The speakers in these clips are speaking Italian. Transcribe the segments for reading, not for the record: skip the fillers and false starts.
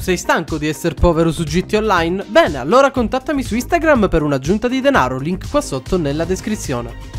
Sei stanco di essere povero su GT Online? Bene, allora contattami su Instagram per un'aggiunta di denaro, link qua sotto nella descrizione.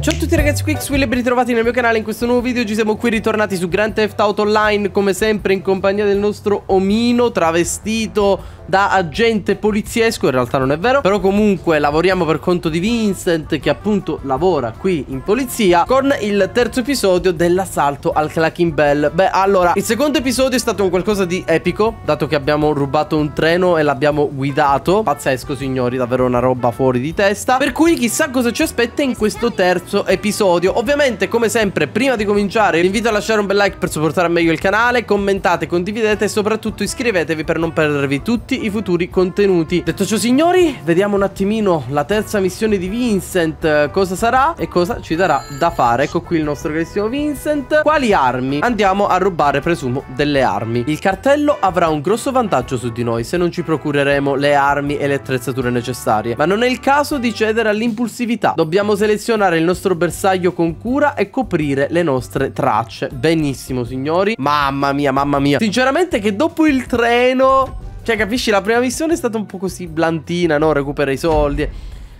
Ciao a tutti ragazzi, qui Xwill e ben ritrovati nel mio canale. In questo nuovo video ci siamo qui ritornati su Grand Theft Auto Online, come sempre in compagnia del nostro omino travestito da agente poliziesco. In realtà non è vero, però comunque lavoriamo per conto di Vincent, che appunto lavora qui in polizia, con il terzo episodio dell'assalto al Cluckin' Bell. Beh, allora, il secondo episodio è stato un qualcosa di epico, dato che abbiamo rubato un treno e l'abbiamo guidato. Pazzesco signori, davvero una roba fuori di testa. Per cui chissà cosa ci aspetta in questo terzo episodio. Ovviamente come sempre, prima di cominciare vi invito a lasciare un bel like per supportare meglio il canale, commentate, condividete e soprattutto iscrivetevi per non perdervi tutti i futuri contenuti. Detto ciò signori, vediamo un attimino la terza missione di Vincent, cosa sarà e cosa ci darà da fare. Ecco qui il nostro carissimo Vincent. Quali armi? Andiamo a rubare, presumo, delle armi. Il cartello avrà un grosso vantaggio su di noi se non ci procureremo le armi e le attrezzature necessarie, ma non è il caso di cedere all'impulsività. Dobbiamo selezionare il nostro bersaglio con cura e coprire le nostre tracce. Benissimo signori. Mamma mia, mamma mia. Sinceramente che dopo il treno, cioè capisci, la prima missione è stata un po' così blantina, no? Recupera i soldi.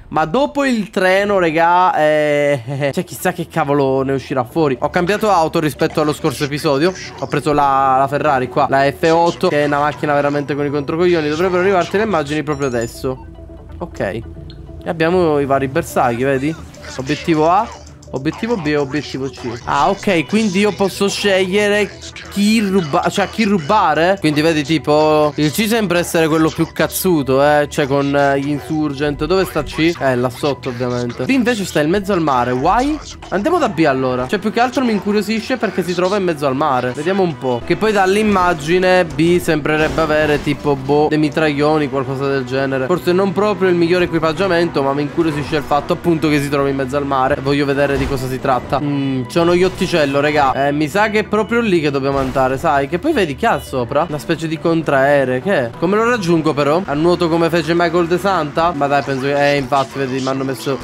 Ma dopo il treno, regà, cioè chissà che cavolo ne uscirà fuori. Ho cambiato auto rispetto allo scorso episodio. Ho preso la Ferrari qua, la F8, che è una macchina veramente con i controcoglioni. Dovrebbero arrivarti le immagini proprio adesso. Ok. E abbiamo i vari bersagli, vedi? Obiettivo A, obiettivo B e obiettivo C. Ah ok, quindi io posso scegliere chi rubare, cioè chi rubare. Quindi vedi tipo il C sembra essere quello più cazzuto, cioè con gli insurgent. Dove sta C? Là sotto ovviamente. B invece sta in mezzo al mare. Why? Andiamo da B allora. Cioè più che altro mi incuriosisce perché si trova in mezzo al mare. Vediamo un po'. Che poi dall'immagine B sembrerebbe avere tipo boh, dei mitraglioni, qualcosa del genere. Forse non proprio il migliore equipaggiamento, ma mi incuriosisce il fatto appunto che si trova in mezzo al mare. Voglio vedere di cosa si tratta. C'è uno yachtticello regà. Mi sa che è proprio lì che dobbiamo andare, sai? Che poi vedi che ha sopra una specie di contraeree. Che è? Come lo raggiungo però? A nuoto come fece Michael De Santa? Ma dai, penso che... infatti vedi, mi hanno messo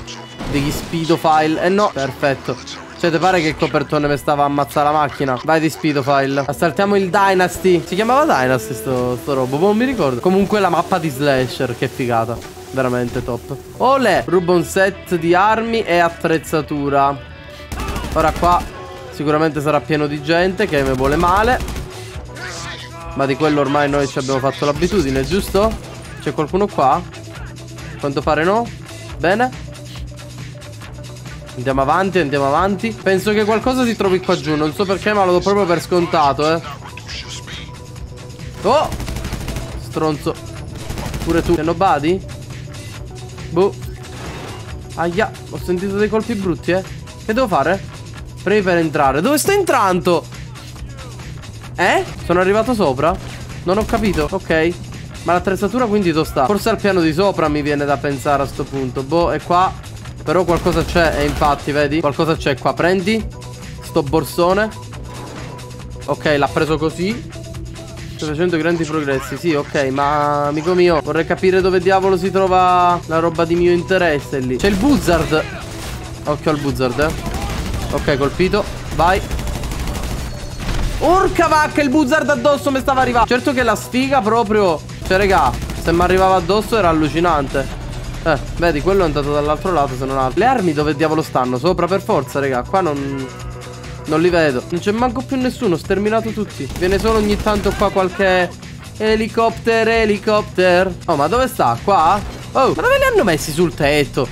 degli speedofile. No, perfetto. Cioè te pare che il copertone mi stava a ammazzare la macchina? Vai di speedofile. Assaltiamo il Dynasty. Si chiamava Dynasty sto robo, boh, non mi ricordo. Comunque la mappa di slasher, che figata. Veramente top. Olè. Rubo un set di armi e attrezzatura. Ora qua sicuramente sarà pieno di gente che mi vuole male, ma di quello ormai noi ci abbiamo fatto l'abitudine, giusto? C'è qualcuno qua? Quanto pare no. Bene. Andiamo avanti, andiamo avanti. Penso che qualcosa si trovi qua giù. Non so perché, ma lo do proprio per scontato, Oh! Stronzo. Pure tu. C'è nobody? Boh. Aia. Ho sentito dei colpi brutti, Che devo fare? Premi per entrare. Dove sto entrando? Sono arrivato sopra? Non ho capito. Ok. Ma l'attrezzatura quindi dove sta? Forse al piano di sopra mi viene da pensare a sto punto. Boh, è qua. Però qualcosa c'è, e infatti, vedi? Qualcosa c'è qua, prendi sto borsone. Ok, l'ha preso così. Sto facendo grandi progressi, sì, ok. Ma, amico mio, vorrei capire dove diavolo si trova la roba di mio interesse lì. C'è il Buzzard. Occhio al Buzzard, Ok, colpito, vai. Urca vacca, il Buzzard addosso mi stava arrivando. Certo che la sfiga proprio... Cioè, regà, se mi arrivava addosso era allucinante. Vedi, quello è andato dall'altro lato, se non altro. Le armi dove diavolo stanno? Sopra per forza, raga. Qua non li vedo. Non c'è manco più nessuno, sterminato tutti. Viene solo ogni tanto qua qualche Elicotter. Oh, ma dove sta? Qua? Oh, ma dove li hanno messi sul tetto?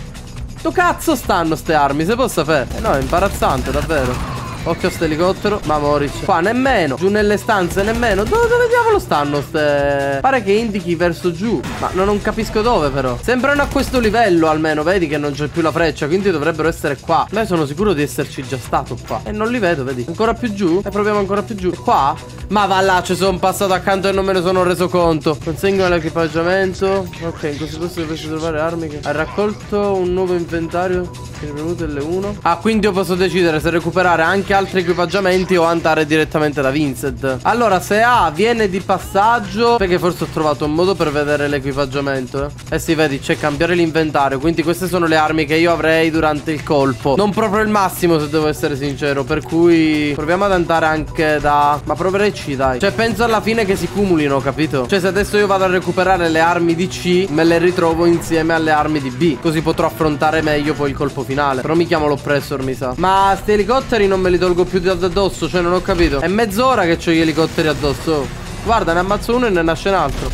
Dove cazzo stanno ste armi, se posso sapere? No, è imbarazzante, davvero. Occhio a sto elicottero. Ma Moric. Qua nemmeno. Giù nelle stanze nemmeno. Dove diavolo stanno ste... Pare che indichi verso giù, ma non capisco dove però. Sembrano a questo livello almeno. Vedi che non c'è più la freccia, quindi dovrebbero essere qua. Ma io sono sicuro di esserci già stato qua e non li vedo, vedi. Ancora più giù? E proviamo ancora più giù. Qua? Ma va là, ci sono passato accanto e non me ne sono reso conto. Consegno l'equipaggiamento. Ok, in questo posto dovresti trovare armi che... Ha raccolto un nuovo inventario. Che benvenuto L1. Ah, quindi io posso decidere se recuperare anche altri equipaggiamenti o andare direttamente da Vincent. Allora, se A viene di passaggio... Perché forse ho trovato un modo per vedere l'equipaggiamento, eh. Eh sì, vedi, c'è cambiare l'inventario. Quindi queste sono le armi che io avrei durante il colpo. Non proprio il massimo, se devo essere sincero. Per cui proviamo ad andare anche da... Ma proverei C, dai. Cioè penso alla fine che si cumulino, capito? Cioè se adesso io vado a recuperare le armi di C, me le ritrovo insieme alle armi di B, così potrò affrontare meglio poi il colpo finale. Però mi chiamo l'oppressor, mi sa. Ma sti elicotteri non me li tolgo più da addosso. Cioè non ho capito. È mezz'ora che c'ho gli elicotteri addosso. Guarda, ne ammazzo uno e ne nasce un altro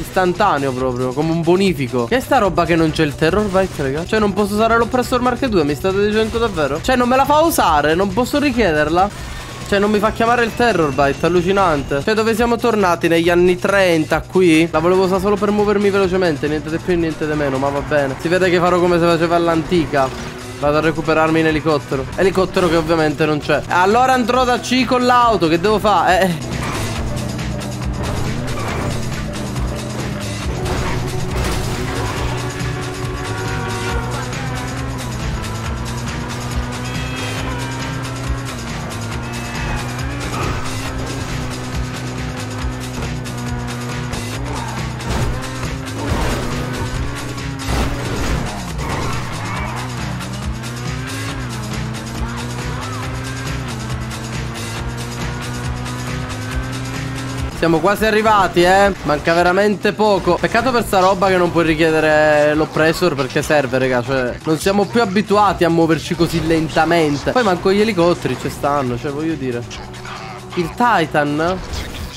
istantaneo, proprio come un bonifico. Che è sta roba che non c'è il Terrorbyte, raga? Cioè non posso usare l'oppressor Mark 2, mi state dicendo davvero? Cioè non me la fa usare, non posso richiederla. Cioè non mi fa chiamare il Terrorbyte, allucinante. Cioè dove siamo tornati, negli anni 30 qui? La volevo usare solo per muovermi velocemente, niente di più e niente di meno, ma va bene. Si vede che farò come se faceva all'antica. Vado a recuperarmi in elicottero. Elicottero che ovviamente non c'è. Allora andrò da C con l'auto, che devo fare? Siamo quasi arrivati, eh. Manca veramente poco. Peccato per sta roba che non puoi richiedere l'oppressor, perché serve, raga. Cioè non siamo più abituati a muoverci così lentamente. Poi manco gli elicotteri ci stanno. Cioè voglio dire, il Titan,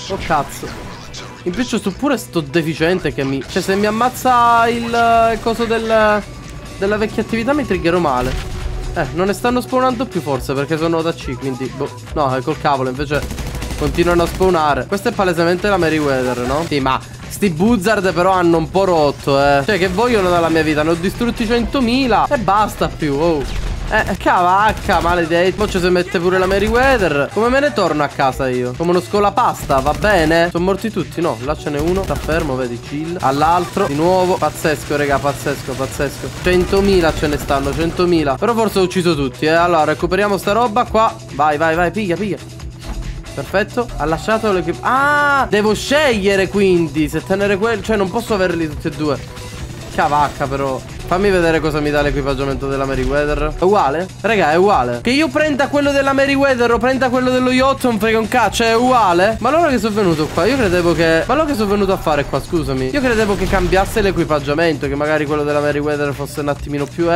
oh cazzo. In più c'ho pure sto deficiente che mi... Cioè se mi ammazza il coso della vecchia attività mi triggerò male. Non ne stanno spawnando più forse, perché sono da C, quindi boh. No, è col cavolo, invece continuano a spawnare. Questa è palesemente la Merryweather, no? Sì, ma sti Buzzard però hanno un po' rotto, eh. Cioè che vogliono dalla mia vita? Ne ho distrutti 100.000 e basta più, oh. Cavacca, maledetto. Poi ci si mette pure la Merryweather. Come me ne torno a casa io? Come uno scolapasta, va bene? Sono morti tutti, no? Là ce n'è uno, sta fermo, vedi, chill. All'altro, di nuovo. Pazzesco, raga, pazzesco, pazzesco. 100.000 ce ne stanno, 100.000. Però forse ho ucciso tutti, eh. Allora, recuperiamo sta roba qua. Vai, vai, vai, piglia, piglia. Perfetto, ha lasciato l'equipe. Ah, devo scegliere quindi se tenere quello. Cioè non posso averli tutti e due. Cavacca però. Fammi vedere cosa mi dà l'equipaggiamento della Merryweather. È uguale? Raga, è uguale. Che io prenda quello della Merryweather o prenda quello dello Yotton, frega un cazzo, è uguale. Ma allora che sono venuto qua? Io credevo che... Ma allora che sono venuto a fare qua, scusami. Io credevo che cambiasse l'equipaggiamento, che magari quello della Merryweather fosse un attimino più...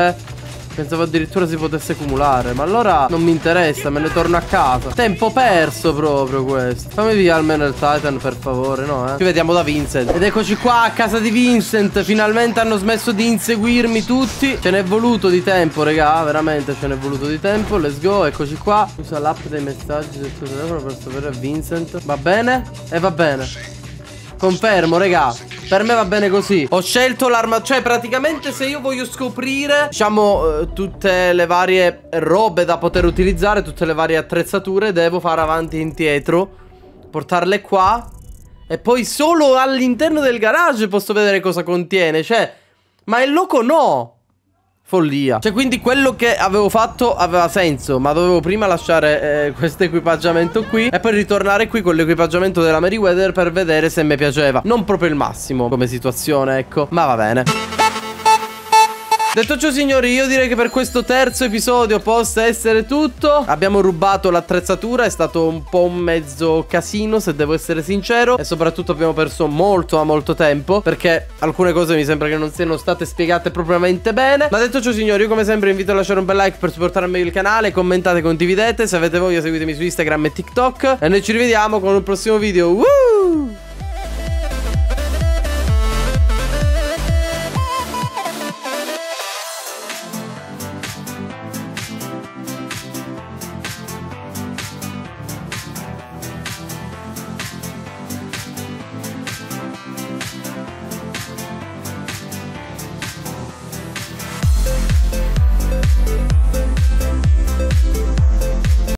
Pensavo addirittura si potesse cumulare. Ma allora non mi interessa, me ne torno a casa. Tempo perso proprio questo. Fammi via almeno il Titan, per favore, no, eh. Ci vediamo da Vincent. Ed eccoci qua a casa di Vincent. Finalmente hanno smesso di inseguirmi tutti. Ce n'è voluto di tempo, raga. Veramente ce n'è voluto di tempo. Let's go, eccoci qua. Usa l'app dei messaggi del tuo telefono per sapere a Vincent. Va bene? E va bene. Confermo, raga. Per me va bene così. Ho scelto l'arma. Cioè praticamente se io voglio scoprire, diciamo, tutte le varie robe da poter utilizzare, tutte le varie attrezzature, devo fare avanti e indietro, portarle qua, e poi solo all'interno del garage posso vedere cosa contiene. Cioè, ma il loco no. Follia. Cioè quindi quello che avevo fatto aveva senso, ma dovevo prima lasciare questo equipaggiamento qui e poi ritornare qui con l'equipaggiamento della Merryweather per vedere se mi piaceva. Non proprio il massimo come situazione, ecco, ma va bene. Detto ciò, signori, io direi che per questo terzo episodio possa essere tutto. Abbiamo rubato l'attrezzatura, è stato un po' un mezzo casino, se devo essere sincero. E soprattutto abbiamo perso molto, ma molto tempo, perché alcune cose mi sembra che non siano state spiegate propriamente bene. Ma detto ciò, signori, io come sempre invito a lasciare un bel like per supportare meglio il canale. Commentate, condividete. Se avete voglia seguitemi su Instagram e TikTok. E noi ci rivediamo con un prossimo video. Woo!